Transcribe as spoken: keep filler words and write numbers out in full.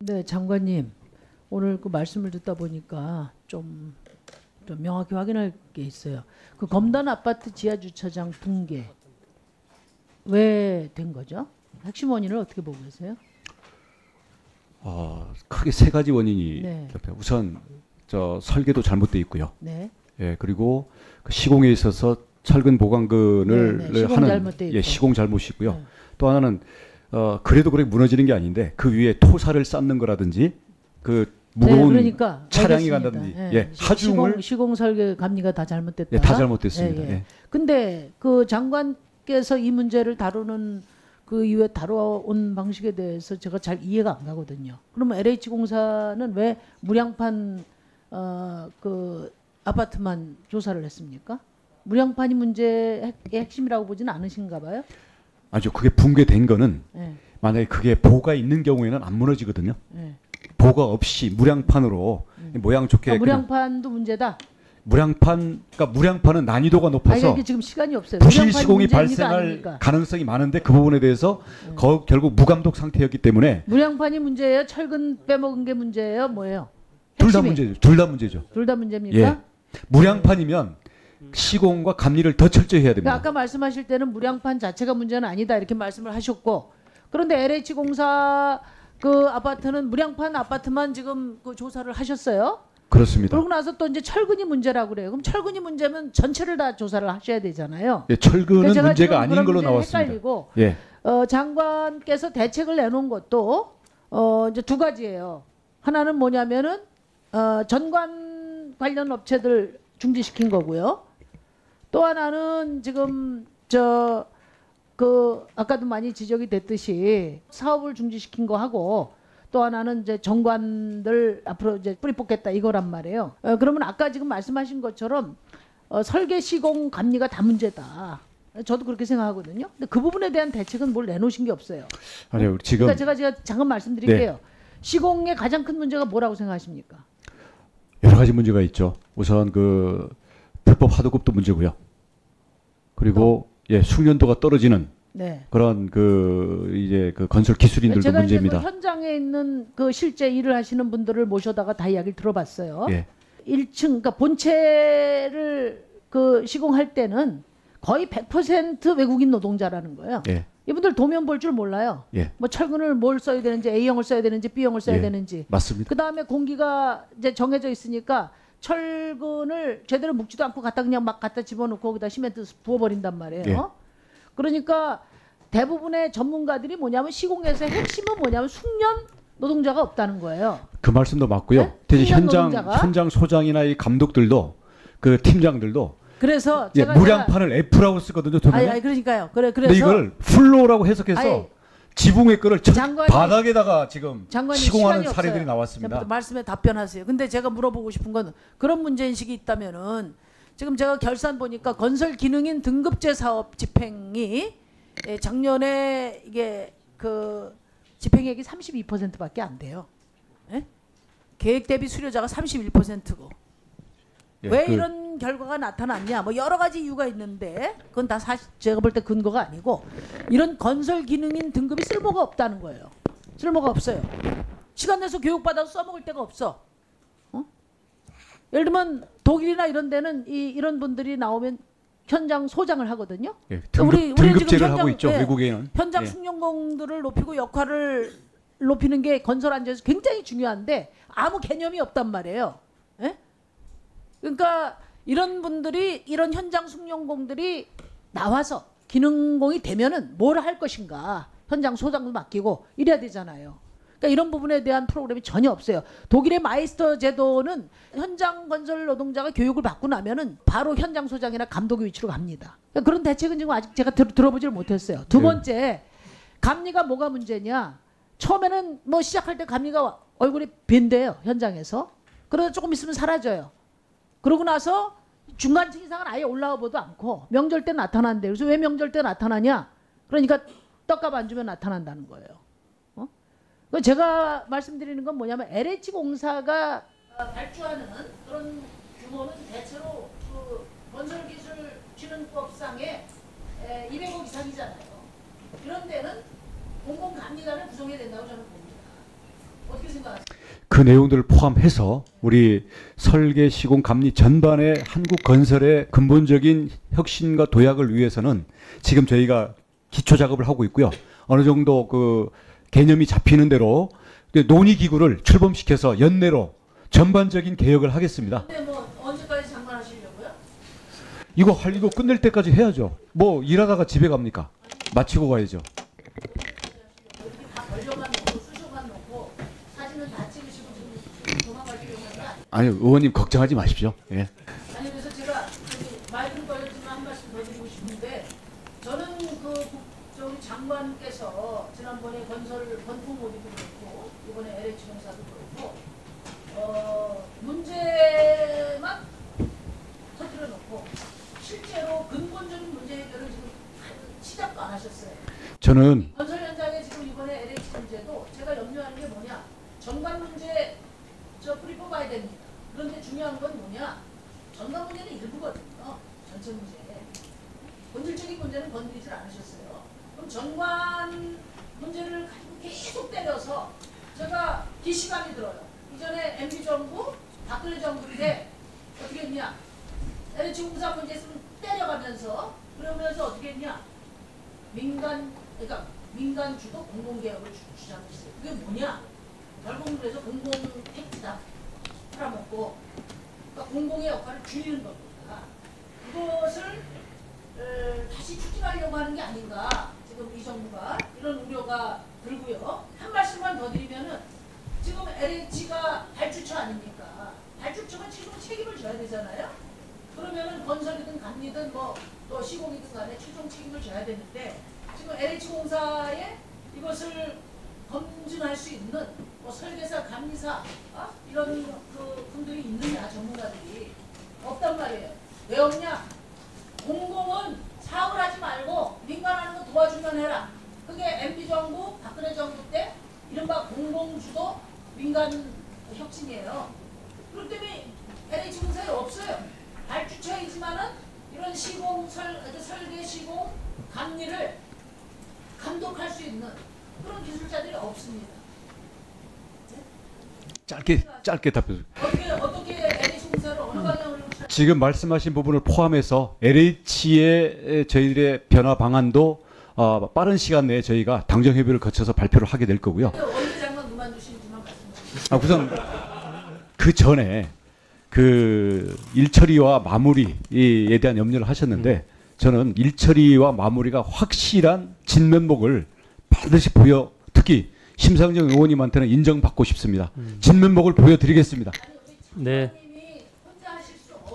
네, 장관님. 오늘 그 말씀을 듣다 보니까 좀, 좀 명확히 확인할 게 있어요. 그 검단 아파트 지하 주차장 붕괴 왜 된 거죠? 핵심 원인을 어떻게 보고 계세요? 어, 크게 세 가지 원인이 네. 우선 저 설계도 잘못돼 있고요. 네. 예, 그리고 그 시공에 있어서 철근 보강근을 네, 네. 시공 하는 예, 시공 잘못이고요. 네. 또 하나는 어, 그래도 그렇게 무너지는 게 아닌데 그 위에 토사를 쌓는 거라든지 그 무거운 네, 그러니까, 차량이 알겠습니다. 간다든지 네. 예, 하중을 시공, 시공 설계 감리가 다 잘못됐다. 예, 다 잘못됐습니다. 예, 예. 예. 근데 그 장관께서 이 문제를 다루는 그 이후에 다뤄온 방식에 대해서 제가 잘 이해가 안 가거든요. 그러면 엘에이치공사는 왜 무량판 어, 그 아파트만 조사를 했습니까? 무량판이 문제의 핵심이라고 보지는 않으신가 봐요? 아니죠. 그게 붕괴된 거는 네. 만약에 그게 보가 있는 경우에는 안 무너지거든요. 네. 보가 없이 무량판으로 음. 모양 좋게. 아, 무량판도 문제다? 무량판, 그러니까 무량판은 난이도가 높아서 아니, 그러니까 지금 시간이 없어요. 부실 시공이 발생할 가능성이 많은데 그 부분에 대해서 네. 거, 결국 무감독 상태였기 때문에. 무량판이 문제예요? 철근 빼먹은 게 문제예요? 뭐예요? 둘 다 문제죠. 둘 다 문제죠. 둘 다 문제입니까? 예. 무량판이면 시공과 감리를 더 철저히 해야 됩니다. 그러니까 아까 말씀하실 때는 무량판 자체가 문제는 아니다 이렇게 말씀을 하셨고, 그런데 엘에이치공사 그 아파트는 무량판 아파트만 지금 그 조사를 하셨어요? 그렇습니다. 그러고 나서 또 이제 철근이 문제라고 그래요. 그럼 철근이 문제면 전체를 다 조사를 하셔야 되잖아요. 예, 철근은 그러니까 문제가 아닌 걸로 나왔습니다. 헷갈리고 예. 어, 장관께서 대책을 내놓은 것도 어, 이제 두 가지예요. 하나는 뭐냐면은 어, 전관 관련 업체들 중지시킨 거고요. 또 하나는 지금 저 그 아까도 많이 지적이 됐듯이 사업을 중지시킨 거 하고. 또 하나는 이제 정관들 앞으로 이제 뿌리 뽑겠다 이거란 말이에요. 어, 그러면 아까 지금 말씀하신 것처럼 어, 설계 시공 감리가 다 문제다. 저도 그렇게 생각하거든요. 근데 그 부분에 대한 대책은 뭘 내놓으신 게 없어요. 아니요, 지금 그러니까 제가 제가 잠깐 말씀드릴게요. 네. 시공의 가장 큰 문제가 뭐라고 생각하십니까? 여러 가지 문제가 있죠. 우선 그 불법 하도급도 문제고요. 그리고 또? 예, 숙련도가 떨어지는. 네. 그런 그 이제 그 건설 기술인들도 제가 문제입니다. 제가 그 현장에 있는 그 실제 일을 하시는 분들을 모셔다가 다 이야기를 들어봤어요. 예. 일 층 그러니까 본체를 그 시공할 때는 거의 백 퍼센트 외국인 노동자라는 거예요. 예. 이분들 도면 볼 줄 몰라요. 예. 뭐 철근을 뭘 써야 되는지 에이형을 써야 되는지 비형을 써야 예. 되는지. 맞습니다. 그다음에 공기가 이제 정해져 있으니까 철근을 제대로 묶지도 않고 갖다 그냥 막 갖다 집어넣고 거기다 시멘트 부어 버린단 말이에요. 예. 그러니까 대부분의 전문가들이 뭐냐면 시공에서 핵심은 뭐냐면 숙련 노동자가 없다는 거예요. 그 말씀도 맞고요. 네? 대신 현장 노동자가? 현장 소장이나 이 감독들도 그 팀장들도 그래서 제가 예, 무량판을 F라고 쓰거든요. 아니, 아니 그러니까요. 그래 그래서 근데 이걸 플로우라고 해석해서 아니, 지붕의 끈을 장관이, 바닥에다가 지금 시공하는 사례들이 나왔습니다. 말씀에 답변하세요. 근데 제가 물어보고 싶은 건 그런 문제 인식이 있다면은. 지금 제가 결산 보니까 건설기능인 등급제 사업 집행이 작년에 이게 그 집행액이 삼십이 퍼센트밖에 안 돼요. 예? 계획 대비 수료자가 삼십일 퍼센트고 예, 왜 그 이런 결과가 나타났냐? 뭐 여러 가지 이유가 있는데 그건 다 사실 제가 볼 때 근거가 아니고 이런 건설기능인 등급이 쓸모가 없다는 거예요. 쓸모가 없어요. 시간 내서 교육받아서 써먹을 데가 없어. 예를 들면 독일이나 이런 데는 이, 이런 분들이 나오면 현장 소장을 하거든요. 예, 등급, 우리, 등급제를 지금 현장, 하고 있죠. 예, 외국에는. 현장 예. 숙련공들을 높이고 역할을 높이는 게 건설 안전에서 굉장히 중요한데 아무 개념이 없단 말이에요. 예? 그러니까 이런 분들이 이런 현장 숙련공들이 나와서 기능공이 되면은 뭘 할 것인가. 현장 소장도 맡기고 이래야 되잖아요. 그러니까 이런 부분에 대한 프로그램이 전혀 없어요. 독일의 마이스터 제도는 현장 건설 노동자가 교육을 받고 나면은 바로 현장 소장이나 감독의 위치로 갑니다. 그러니까 그런 대책은 지금 아직 제가 들, 들어보질 못했어요. 두 번째, 감리가 뭐가 문제냐? 처음에는 뭐 시작할 때 감리가 얼굴이 빈대요 현장에서. 그러다 조금 있으면 사라져요. 그러고 나서 중간층 이상은 아예 올라와 보도 않고 명절 때 나타난대. 그래서 왜 명절 때 나타나냐? 그러니까 떡값 안 주면 나타난다는 거예요. 제가 말씀드리는 건 뭐냐면 엘에이치공사가 발주하는 그런 규모는 대체로 그 건설기술진흥법상의 이백억 이상이잖아요. 이런 데는 공공감리단을 구성해야 된다고 저는 봅니다. 어떻게 생각하세요? 그 내용들을 포함해서 우리 설계, 시공, 감리 전반의 한국 건설의 근본적인 혁신과 도약을 위해서는 지금 저희가 기초 작업을 하고 있고요. 어느 정도 그 개념이 잡히는 대로 논의 기구를 출범시켜서 연내로 전반적인 개혁을 하겠습니다. 근데 뭐 언제까지 장관하시려고요? 이거 할 이거 끝낼 때까지 해야죠. 뭐 일하다가 집에 갑니까? 마치고 가야죠. 아니 의원님 걱정하지 마십시오. 예. 아니 그래서 제가 말은 걸렸지만 한 말씀 더 드리고 싶은데, 저는 그 국정 장관께서 지난번에 건설 건축 모집도 그렇고 이번에 엘에이치 공사도 그렇고 어, 문제만 터뜨려 놓고 실제로 근본적인 문제 해결을 지금 시작도 안 하셨어요. 저는 건설 현장에 지금 이번에 엘에이치 문제도 제가 염려하는 게 뭐냐, 전관 문제 저 뿌리 뽑아야 됩니다. 그런데 중요한 건 뭐냐, 전관 문제는 일부거든요. 전체 문제. 본질적인 문제는 건드리질 않으셨어요. 그럼 전관 문제를 가지고 계속 때려서 제가 기시감이 들어요. 이전에 엠비 정부, 박근혜 정부인데 어떻게 했냐, 엘에이치 공사 문제 있으면 때려가면서 그러면서 어떻게 했냐, 민간, 그러니까 민간 주도 공공개혁을 주장했어요. 그게 뭐냐, 결국은 그래서 공공 택지다 팔아먹고, 그러니까 공공의 역할을 줄이는 겁니다. 이것을 에, 다시 추진하려고 하는 게 아닌가, 지금 이 정부가 이런 우려가 들고요. 한 말씀만 더 드리면은 지금 엘에이치가 발주처 아닙니까? 발주처가 지금 책임을 져야 되잖아요. 그러면은 건설이든 감리든 뭐 또 시공이든 간에 최종 책임을 져야 되는데, 지금 엘에이치 공사에 이것을 검증할 수 있는 뭐 설계사, 감리사 어? 이런 그 분들이 있느냐, 전문가들이 없단 말이에요. 왜 없냐? 공공은 사업을 하지 말고 민간하는 거 도와주면 해라. 그게 엠비 정부, 박근혜 정부 때 이른바 공공주도 민간 혁신이에요. 그렇기 때문에 엘에이치 공사에 없어요. 발주처이지만은 이런 시공, 설, 설계, 시공, 감리를 감독할 수 있는 그런 기술자들이 없습니다. 네? 짧게 짧게 답변. 어떻게 어떻게 엘에이치 공사를 어느 방향으로? 지금 말씀하신 부분을 포함해서 엘에이치의 저희들의 변화 방안도 어, 빠른 시간 내에 저희가 당정 협의를 거쳐서 발표를 하게 될 거고요. 언제 장관 그만두시는지만 말씀해. 아 우선 그 전에 그 일처리와 마무리에 대한 염려를 하셨는데, 저는 일처리와 마무리가 확실한 진면목을 반드시 보여, 특히 심상정 의원님한테는 인정받고 싶습니다. 음. 진면목을 보여드리겠습니다. 네.